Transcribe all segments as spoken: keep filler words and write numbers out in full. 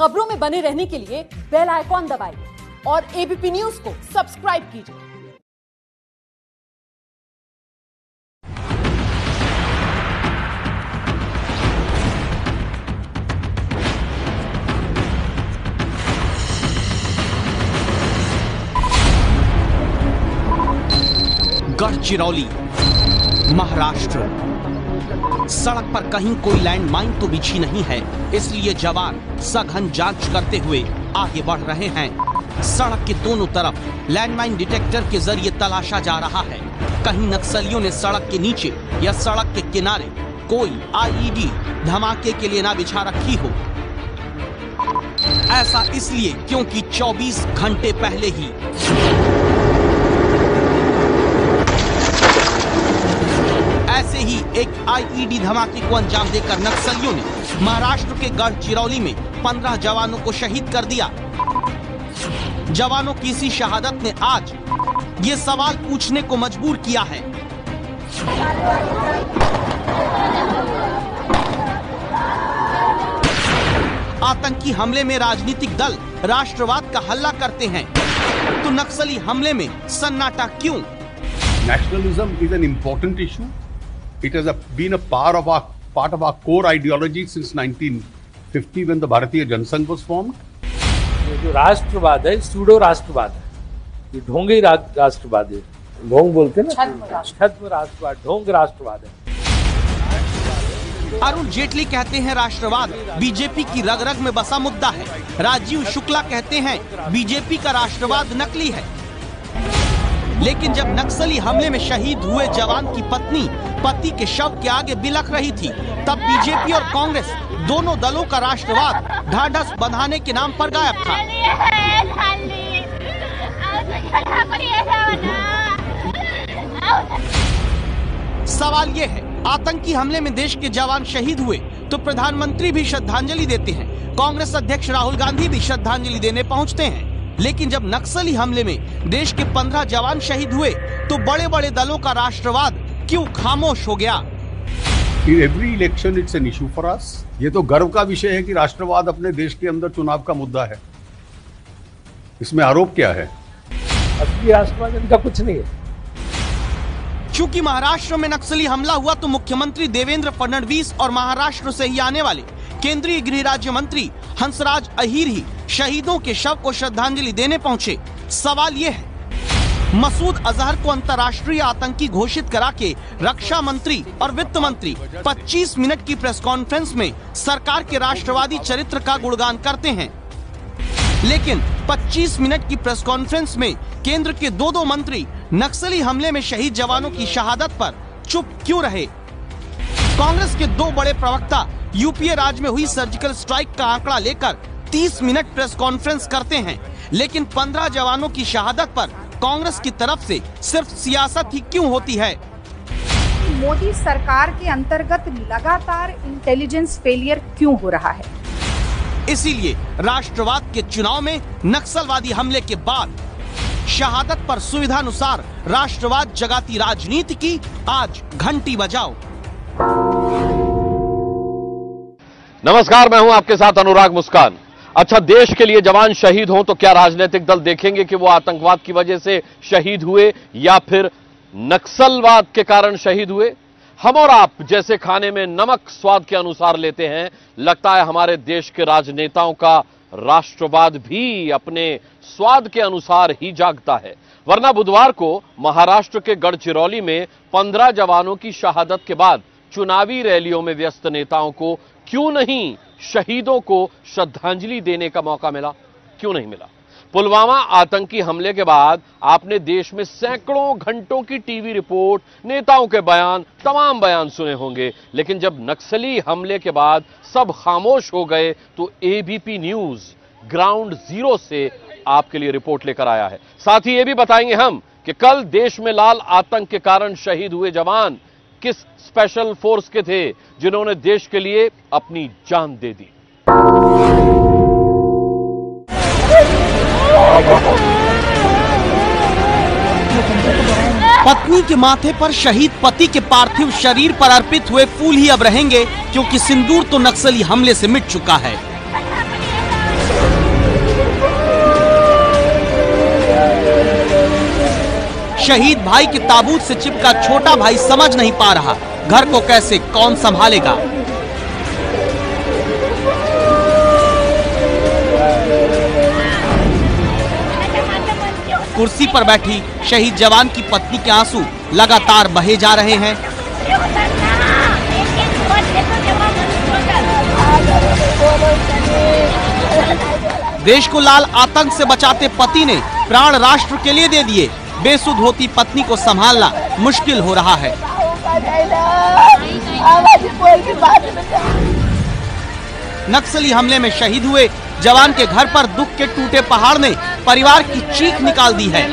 खबरों में बने रहने के लिए बेल आइकॉन दबाइए और एबीपी न्यूज को सब्सक्राइब कीजिए। गढ़चिरौली महाराष्ट्र, सड़क पर कहीं कोई लैंडमाइन तो बिछी नहीं है, इसलिए जवान सघन जांच करते हुए आगे बढ़ रहे हैं। सड़क के दोनों तरफ लैंडमाइन डिटेक्टर के जरिए तलाशा जा रहा है। कहीं नक्सलियों ने सड़क के नीचे या सड़क के किनारे कोई आईईडी धमाके के लिए ना बिछा रखी हो। ऐसा इसलिए क्योंकि चौबीस घंटे पहले ही ऐसे ही एक आईईडी धमाके को अंजाम देकर नक्सलियों ने महाराष्ट्र के गढ़चिरौली में पंद्रह जवानों को शहीद कर दिया। जवानों की इसी शहादत ने आज ये सवाल पूछने को मजबूर किया है आतंकी हमले में राजनीतिक दल राष्ट्रवाद का हल्ला करते हैं तो नक्सली हमले में सन्नाटा क्यों? Nationalism is an important issue. It has a, been a part of our part of our core ideology since nineteen fifty when the Bharatiya Jan Sangh was formed. जो राष्ट्रवाद है, स्यूडो राष्ट्रवाद है, ये ढोंगी राष्ट्रवाद है, ढोंग बोलते हैं ना, छद्म राष्ट्रवाद, ढोंग राष्ट्रवाद है। अरुण जेटली कहते हैं राष्ट्रवाद बीजेपी की रग-रग में बसा मुद्दा है। राजीव शुक्ला कहते हैं बीजेपी का राष्ट्रवाद नकली है। लेकिन जब नक्सली हमले में शहीद हुए जवान की पत्नी पति के शव के आगे बिलख रही थी, तब बीजेपी और कांग्रेस दोनों दलों का राष्ट्रवाद ढाढ़स बंधाने के नाम पर गायब था। सवाल ये है, आतंकी हमले में देश के जवान शहीद हुए तो प्रधानमंत्री भी श्रद्धांजलि देते हैं, कांग्रेस अध्यक्ष राहुल गांधी भी श्रद्धांजलि देने पहुँचते हैं, लेकिन जब नक्सली हमले में देश के पंद्रह जवान शहीद हुए तो बड़े बड़े दलों का राष्ट्रवाद क्यों खामोश हो गया? In every election it's an issue for us. ये तो गर्व का विषय है कि राष्ट्रवाद अपने देश के अंदर चुनाव का मुद्दा है। इसमें आरोप क्या है? असली राष्ट्रवाद इनका कुछ नहीं है। चूँकि महाराष्ट्र में नक्सली हमला हुआ तो मुख्यमंत्री देवेंद्र फडणवीस और महाराष्ट्र से ही आने वाले केंद्रीय गृह राज्य मंत्री हंसराज अहिर ही शहीदों के शव को श्रद्धांजलि देने पहुंचे। सवाल ये है, मसूद अजहर को अंतर्राष्ट्रीय आतंकी घोषित करा के रक्षा मंत्री और वित्त मंत्री पच्चीस मिनट की प्रेस कॉन्फ्रेंस में सरकार के राष्ट्रवादी चरित्र का गुणगान करते हैं, लेकिन पच्चीस मिनट की प्रेस कॉन्फ्रेंस में केंद्र के दो दो मंत्री नक्सली हमले में शहीद जवानों की शहादत पर चुप क्यों रहे? कांग्रेस के दो बड़े प्रवक्ता यूपीए राज्य में हुई सर्जिकल स्ट्राइक का आंकड़ा लेकर तीस मिनट प्रेस कॉन्फ्रेंस करते हैं, लेकिन पंद्रह जवानों की शहादत पर कांग्रेस की तरफ से सिर्फ सियासत ही क्यों होती है? मोदी सरकार के अंतर्गत लगातार इंटेलिजेंस फेलियर क्यों हो रहा है? इसीलिए राष्ट्रवाद के चुनाव में नक्सलवादी हमले के बाद शहादत पर सुविधानुसार राष्ट्रवाद जगाती राजनीति की आज घंटी बजाओ। नमस्कार, मैं हूं आपके साथ अनुराग मुस्कान। अच्छा, देश के लिए जवान शहीद हों तो क्या राजनीतिक दल देखेंगे कि वो आतंकवाद की वजह से शहीद हुए या फिर नक्सलवाद के कारण शहीद हुए? हम और आप जैसे खाने में नमक स्वाद के अनुसार लेते हैं, लगता है हमारे देश के राजनेताओं का राष्ट्रवाद भी अपने स्वाद के अनुसार ही जागता है। वरना बुधवार को महाराष्ट्र के गढ़चिरौली में पंद्रह जवानों की शहादत के बाद चुनावी रैलियों में व्यस्त नेताओं को क्यों नहीं शहीदों को श्रद्धांजलि देने का मौका मिला? क्यों नहीं मिला? पुलवामा आतंकी हमले के बाद आपने देश में सैकड़ों घंटों की टीवी रिपोर्ट, नेताओं के बयान, तमाम बयान सुने होंगे, लेकिन जब नक्सली हमले के बाद सब खामोश हो गए तो एबीपी न्यूज ग्राउंड जीरो से आपके लिए रिपोर्ट लेकर आया है। साथ ही ये भी बताएंगे हम कि कल देश में लाल आतंक के कारण शहीद हुए जवान किस स्पेशल फोर्स के थे जिन्होंने देश के लिए अपनी जान दे दी। पत्नी के माथे पर शहीद पति के पार्थिव शरीर पर अर्पित हुए फूल ही अब रहेंगे, क्योंकि सिंदूर तो नक्सली हमले से मिट चुका है। शहीद भाई के ताबूत से चिपका छोटा भाई समझ नहीं पा रहा घर को कैसे कौन संभालेगा। कुर्सी पर बैठी शहीद जवान की पत्नी के आंसू लगातार बहे जा रहे हैं। देश को लाल आतंक से बचाते पति ने प्राण राष्ट्र के लिए दे दिए, बेसुध होती पत्नी को संभालना मुश्किल हो रहा है। नक्सली हमले में शहीद हुए जवान के घर पर दुख के टूटे पहाड़ ने परिवार की चीख निकाल दी है।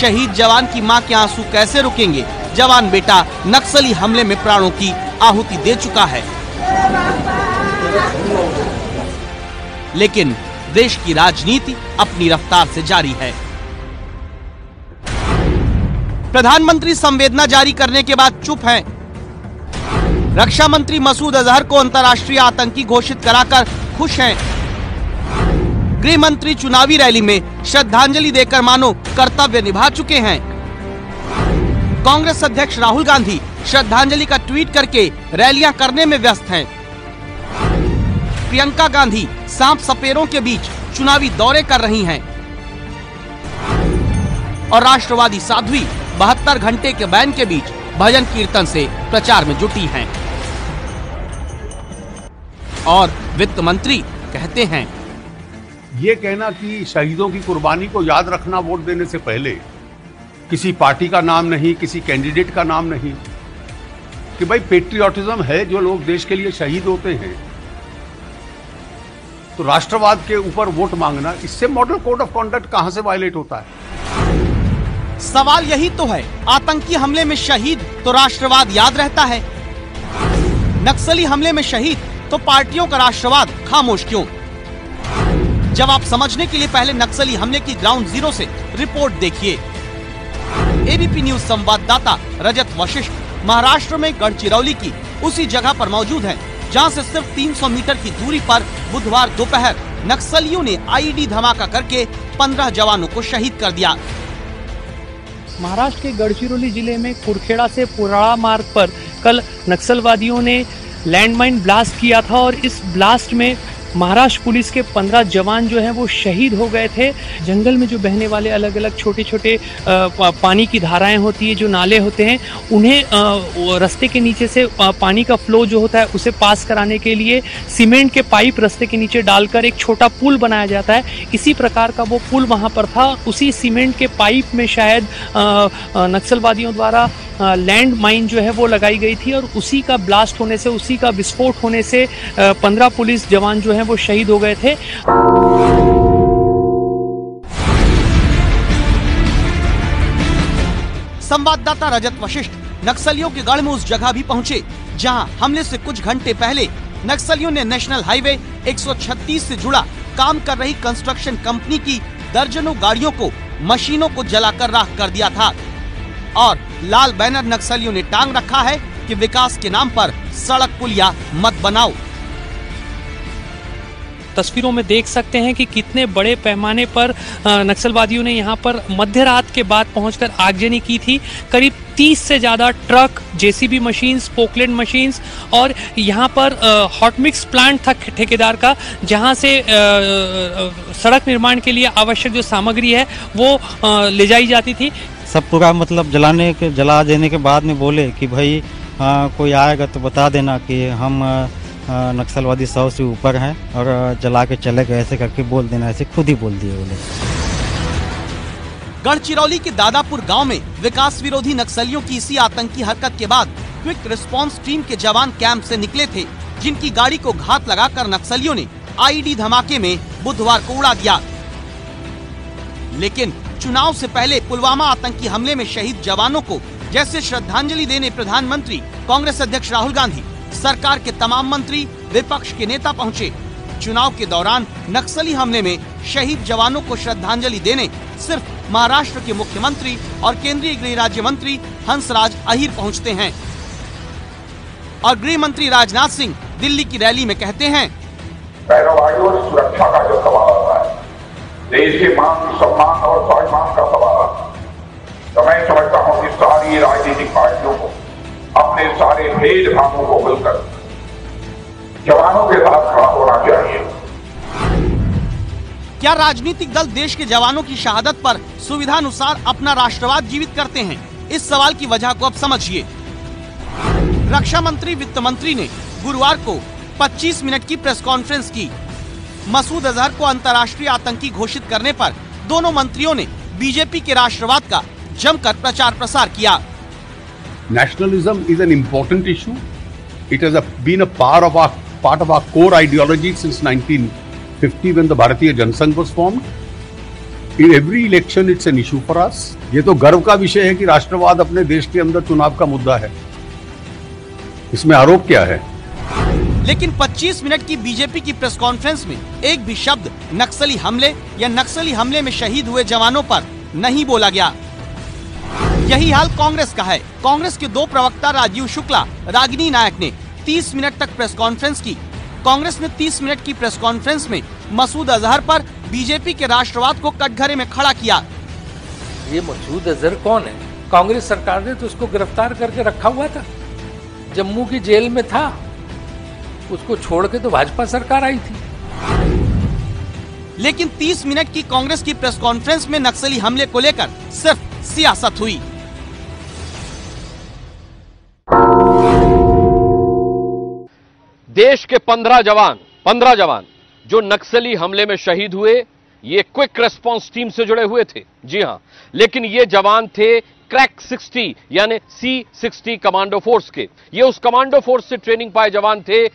शहीद जवान की मां के आंसू कैसे रुकेंगे, जवान बेटा नक्सली हमले में प्राणों की आहुति दे चुका है। लेकिन देश की राजनीति अपनी रफ्तार से जारी है। प्रधानमंत्री संवेदना जारी करने के बाद चुप हैं। रक्षा मंत्री मसूद अजहर को अंतर्राष्ट्रीय आतंकी घोषित कराकर खुश हैं। गृह मंत्री चुनावी रैली में श्रद्धांजलि देकर मानो कर्तव्य निभा चुके हैं। कांग्रेस अध्यक्ष राहुल गांधी श्रद्धांजलि का ट्वीट करके रैलियां करने में व्यस्त हैं। प्रियंका गांधी सांप सपेरों के बीच चुनावी दौरे कर रही हैं और राष्ट्रवादी साध्वी बहत्तर घंटे के बैन के बीच भजन कीर्तन से प्रचार में जुटी हैं। और वित्त मंत्री कहते हैं, ये कहना कि शहीदों की कुर्बानी को याद रखना वोट देने से पहले, किसी पार्टी का नाम नहीं, किसी कैंडिडेट का नाम नहीं, कि भाई पेट्रियोटिज्म है, जो लोग देश के लिए शहीद होते हैं तो राष्ट्रवाद के ऊपर वोट मांगना, इससे मॉडल कोड ऑफ कॉन्डक्ट कहां से वायलेट होता है। सवाल यही तो है, आतंकी हमले में शहीद तो राष्ट्रवाद याद रहता है, नक्सली हमले में शहीद तो पार्टियों का राष्ट्रवाद खामोश क्यों। जवाब समझने के लिए पहले नक्सली हमले की ग्राउंड जीरो से रिपोर्ट देखिए। एबीपी न्यूज संवाददाता रजत वशिष्ठ महाराष्ट्र में गढ़चिरौली की उसी जगह पर मौजूद है जहां से सिर्फ तीन सौ मीटर की दूरी पर बुधवार दोपहर नक्सलियों ने आईडी धमाका करके पंद्रह जवानों को शहीद कर दिया। महाराष्ट्र के गढ़चिरौली जिले में कुरखेड़ा से पुराड़ा मार्ग पर कल नक्सलवादियों ने लैंडमाइन ब्लास्ट किया था और इस ब्लास्ट में महाराष्ट्र पुलिस के पंद्रह जवान जो हैं वो शहीद हो गए थे। जंगल में जो बहने वाले अलग अलग छोटे छोटे पानी की धाराएं होती है, जो नाले होते हैं, उन्हें रास्ते के नीचे से पानी का फ्लो जो होता है उसे पास कराने के लिए सीमेंट के पाइप रास्ते के नीचे डालकर एक छोटा पुल बनाया जाता है। इसी प्रकार का वो पुल वहाँ पर था। उसी सीमेंट के पाइप में शायद नक्सलवादियों द्वारा लैंड माइन जो है वो लगाई गई थी और उसी का ब्लास्ट होने से, उसी का विस्फोट होने से पंद्रह पुलिस जवान जो है वो शहीद हो गए थे। संवाददाता रजत वशिष्ठ नक्सलियों के गढ़ में उस जगह भी पहुंचे जहां हमले से कुछ घंटे पहले नक्सलियों ने नेशनल हाईवे एक सौ छत्तीस से जुड़ा काम कर रही कंस्ट्रक्शन कंपनी की दर्जनों गाड़ियों को, मशीनों को जलाकर राख कर दिया था। और लाल बैनर नक्सलियों ने टांग रखा है कि विकास के नाम पर सड़क, पुलिया मत बनाओ। तस्वीरों में देख सकते हैं कि कितने बड़े पैमाने पर नक्सलवादियों ने यहां पर मध्य रात के बाद पहुंचकर आगजनी की थी। करीब तीस से ज़्यादा truck, JCB machines, Poclain machines और यहाँ पर हॉटमिक्स प्लांट था ठेकेदार का, जहाँ से आ, सड़क निर्माण के लिए आवश्यक जो सामग्री है वो आ, ले जाई जाती थी। सब पूरा मतलब जलाने के जला देने के बाद में बोले कि भाई आ, कोई आएगा तो बता देना कि हम आ, नक्सलवादी सौ से ऊपर हैं और जला के चले गए, ऐसे करके बोल देना। ऐसे खुद ही बोल दिए बोले। गढ़चिरौली के दादापुर गांव में विकास विरोधी नक्सलियों की इसी आतंकी हरकत के बाद क्विक रिस्पांस टीम के जवान कैंप से निकले थे, जिनकी गाड़ी को घात लगाकर नक्सलियों ने आईडी धमाके में बुधवार को उड़ा दिया। लेकिन चुनाव से पहले पुलवामा आतंकी हमले में शहीद जवानों को जैसे श्रद्धांजलि देने प्रधानमंत्री, कांग्रेस अध्यक्ष राहुल गांधी, सरकार के तमाम मंत्री, विपक्ष के नेता पहुंचे। चुनाव के दौरान नक्सली हमले में शहीद जवानों को श्रद्धांजलि देने सिर्फ महाराष्ट्र के मुख्यमंत्री और केंद्रीय गृह राज्य मंत्री हंसराज अहिर पहुंचते हैं। और गृह मंत्री राजनाथ सिंह दिल्ली की रैली में कहते हैं, सुरक्षा का जो सवाल होता है देश के मान सम्मान और स्वाभिमान का सवाल है। तो मैं समझता हूं कि सारी राजनीतिक पार्टियों को अपने सारे भेदभावों को भूलकर जवानों के साथ खड़ा होना चाहिए। क्या राजनीतिक दल देश के जवानों की शहादत पर सुविधानुसार अपना राष्ट्रवाद जीवित करते हैं? इस सवाल की वजह को अब समझिए। रक्षा मंत्री वित्त मंत्री ने गुरुवार को पच्चीस मिनट की प्रेस कॉन्फ्रेंस की। मसूद अजहर को अंतर्राष्ट्रीय आतंकी घोषित करने पर दोनों मंत्रियों ने बीजेपी के राष्ट्रवाद का जमकर प्रचार प्रसार किया। Nationalism is an important issue. It has been a part of our part of our core ideology since nineteen fifty when the Bharatiya Jan Sangh was formed. In every election it's an issue for us. ये तो गर्व का विषय है कि राष्ट्रवाद अपने देश के अंदर चुनाव का मुद्दा है। इसमें आरोप क्या है? लेकिन पच्चीस मिनट की बीजेपी की प्रेस कॉन्फ्रेंस में एक भी शब्द नक्सली हमले या नक्सली हमले में शहीद हुए जवानों पर नहीं बोला गया। यही हाल कांग्रेस का है। कांग्रेस के दो प्रवक्ता राजीव शुक्ला, रागिनी नायक ने तीस मिनट तक प्रेस कॉन्फ्रेंस की। कांग्रेस ने तीस मिनट की प्रेस कॉन्फ्रेंस में मसूद अजहर पर बीजेपी के राष्ट्रवाद को कटघरे में खड़ा किया। ये मसूद अजहर कौन है? कांग्रेस सरकार ने तो उसको गिरफ्तार करके रखा हुआ था, जम्मू की जेल में था, उसको छोड़ के तो भाजपा सरकार आई थी। लेकिन तीस मिनट की कांग्रेस की प्रेस कॉन्फ्रेंस में नक्सली हमले को लेकर सिर्फ सियासत हुई। देश के पंद्रह जवान पंद्रह जवान जो नक्सली हमले में शहीद हुए, ये क्विक रेस्पॉन्स टीम से जुड़े हुए थे। जी हां, लेकिन ये जवान थे क्रैक सिक्सटी यानी सी सिक्सटी कमांडो फोर्स के। ये उस कमांडो फोर्स से ट्रेनिंग पाए जवान थे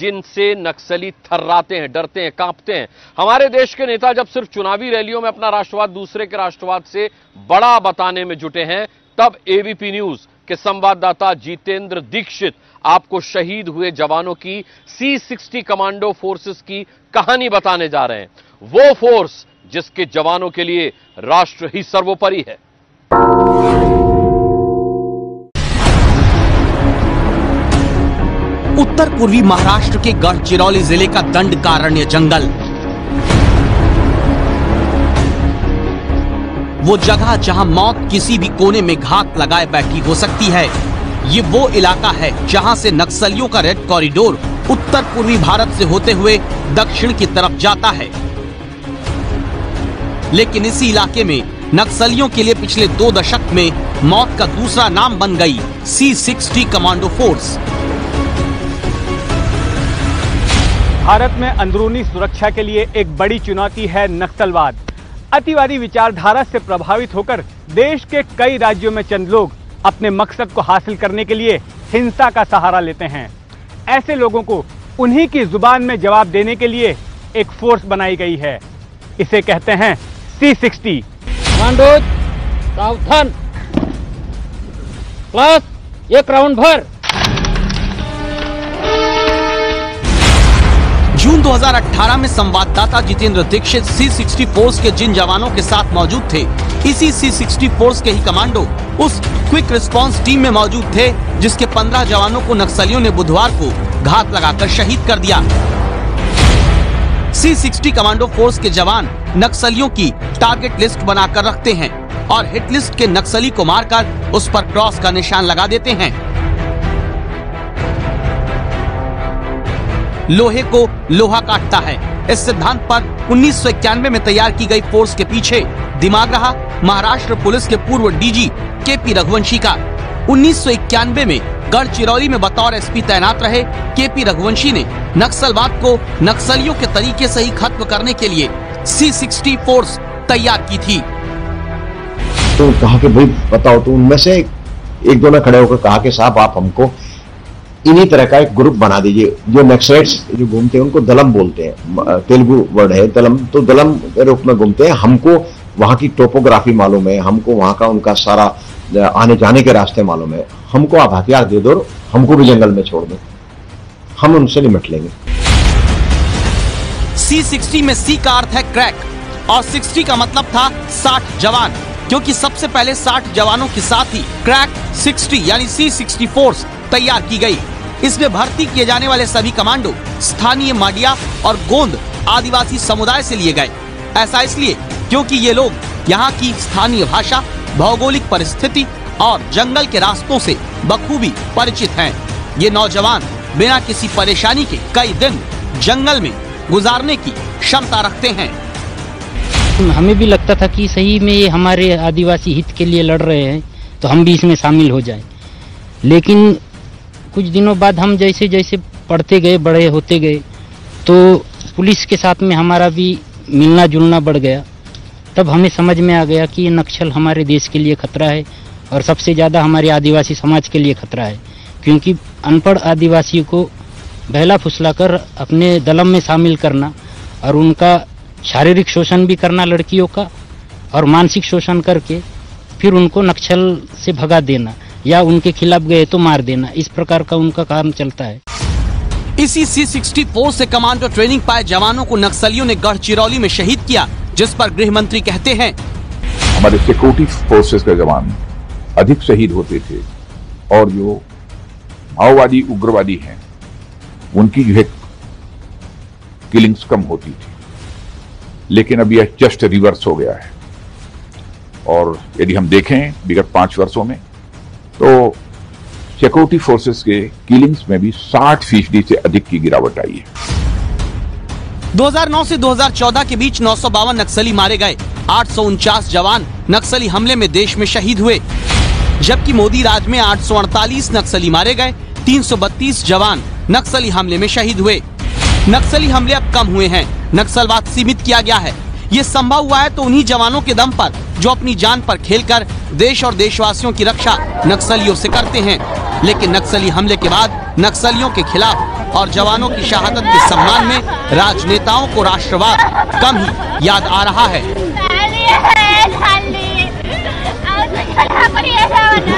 जिनसे नक्सली थर्राते हैं, डरते हैं, कांपते हैं। हमारे देश के नेता जब सिर्फ चुनावी रैलियों में अपना राष्ट्रवाद दूसरे के राष्ट्रवाद से बड़ा बताने में जुटे हैं, तब एबीपी न्यूज के संवाददाता जितेंद्र दीक्षित आपको शहीद हुए जवानों की सी सिक्सटी कमांडो फोर्सेस की कहानी बताने जा रहे हैं। वो फोर्स जिसके जवानों के लिए राष्ट्र ही सर्वोपरि है। उत्तर पूर्वी महाराष्ट्र के गढ़चिरौली जिले का दंडकारण्य जंगल, वो जगह जहां मौत किसी भी कोने में घात लगाए बैठी हो सकती है। ये वो इलाका है जहां से नक्सलियों का रेड कॉरिडोर उत्तर पूर्वी भारत से होते हुए दक्षिण की तरफ जाता है। लेकिन इसी इलाके में नक्सलियों के लिए पिछले दो दशक में मौत का दूसरा नाम बन गई C sixty commando force. Bharat में अंदरूनी सुरक्षा के लिए एक बड़ी चुनौती है नक्सलवाद। अतिवादी विचारधारा से प्रभावित होकर देश के कई राज्यों में चंद लोग अपने मकसद को हासिल करने के लिए हिंसा का सहारा लेते हैं। ऐसे लोगों को उन्हीं की जुबान में जवाब देने के लिए एक फोर्स बनाई गई है। इसे कहते हैं सी सिक्सटी। सावधान, प्लस एक राउंड भर। जून दो हज़ार अठारह में संवाददाता Jitendra Dixit C sixty force के जिन जवानों के साथ मौजूद थे, इसी सी सिक्सटी फोर्स के ही कमांडो उस क्विक रिस्पांस टीम में मौजूद थे जिसके पंद्रह जवानों को नक्सलियों ने बुधवार को घात लगाकर शहीद कर दिया। सी सिक्सटी कमांडो फोर्स के जवान नक्सलियों की टारगेट लिस्ट बनाकर रखते हैं और हिट लिस्ट के नक्सली को मारकर उस पर क्रॉस का निशान लगा देते हैं। लोहे को लोहा काटता है, इस सिद्धांत पर उन्नीस सौ इक्यानवे में तैयार की गई फोर्स के पीछे दिमाग रहा महाराष्ट्र पुलिस के पूर्व डीजी केपी रघुवंशी का। उन्नीस सौ इक्यानवे में गढ़चिरौली में बतौर एसपी तैनात रहे केपी रघुवंशी ने नक्सलवाद को नक्सलियों के तरीके से ही खत्म करने के लिए सी सिक्सटी फोर्स तैयार की थी। तो कहा कि भाई बताओ, तो उनमें से एक दोनों खड़े होकर कहा कि साहब आप हमको इन्हीं तरह का एक ग्रुप बना दीजिए। जो नक्सलेट्स जो घूमते हैं उनको दलम बोलते हैं, तेलुगु वर्ड है दलम, तो दलम के रूप में घूमते हैं। हमको वहाँ की टोपोग्राफी मालूम है, हमको वहाँ का उनका सारा आने जाने के रास्ते मालूम है, हमको आप हथियार दे दो, हमको भी जंगल में छोड़ दो, हम उनसे निपट लेंगे। सी सिक्सटी में सी का अर्थ है क्रैक और सिक्सटी का मतलब था साठ जवान, क्योंकि सबसे पहले साठ जवानों के साथ ही क्रैक सिक्सटी यानी सी सिक्सटी फोर्स तैयार की गई। इसमें भर्ती किए जाने वाले सभी कमांडो स्थानीय माडिया और गोंद आदिवासी समुदाय से लिए गए। ऐसा इसलिए क्योंकि ये लोग यहाँ की स्थानीय भाषा, भौगोलिक परिस्थिति और जंगल के रास्तों से बखूबी परिचित हैं। ये नौजवान बिना किसी परेशानी के कई दिन जंगल में गुजारने की क्षमता रखते हैं। हमें भी लगता था कि सही में ये हमारे आदिवासी हित के लिए लड़ रहे हैं तो हम भी इसमें शामिल हो जाएं। लेकिन कुछ दिनों बाद हम जैसे जैसे पढ़ते गए, बड़े होते गए, तो पुलिस के साथ में हमारा भी मिलना जुलना बढ़ गया। तब हमें समझ में आ गया कि ये नक्सल हमारे देश के लिए खतरा है और सबसे ज़्यादा हमारे आदिवासी समाज के लिए खतरा है, क्योंकि अनपढ़ आदिवासियों को बहला फुसला कर अपने दलम में शामिल करना और उनका शारीरिक शोषण भी करना लड़कियों का, और मानसिक शोषण करके फिर उनको नक्सल से भगा देना या उनके खिलाफ गए तो मार देना, इस प्रकार का उनका काम चलता है। इसी सी चौंसठ से कमांडो ट्रेनिंग पाए जवानों को नक्सलियों ने गढ़चिरौली में शहीद किया, जिस पर गृह मंत्री कहते हैं हमारे सिक्योरिटी फोर्सेस के जवान अधिक शहीद होते थे और जो माओवादी उग्रवादी हैं उनकी जो है किलिंग्स कम होती थी, लेकिन अब यह जस्ट रिवर्स हो गया है। और यदि हम देखें विगत पांच वर्षों में तो सिक्योरिटी फोर्सेस के किलिंग्स में भी साठ फीसदी से अधिक की गिरावट आई है। दो हज़ार नौ से दो हज़ार चौदह के बीच नौ सौ बावन नक्सली मारे गए, आठ सौ उनचास जवान नक्सली हमले में देश में शहीद हुए, जबकि मोदी राज में आठ सौ अड़तालीस नक्सली मारे गए, तीन सौ बत्तीस जवान नक्सली हमले में शहीद हुए। नक्सली हमले अब कम हुए हैं, नक्सलवाद सीमित किया गया है। ये संभव हुआ है तो उन्हीं जवानों के दम पर जो अपनी जान पर खेलकर देश और देशवासियों की रक्षा नक्सलियों से करते हैं। लेकिन नक्सली हमले के बाद नक्सलियों के खिलाफ और जवानों की शहादत के सम्मान में राजनेताओं को राष्ट्रवाद कम ही याद आ रहा है।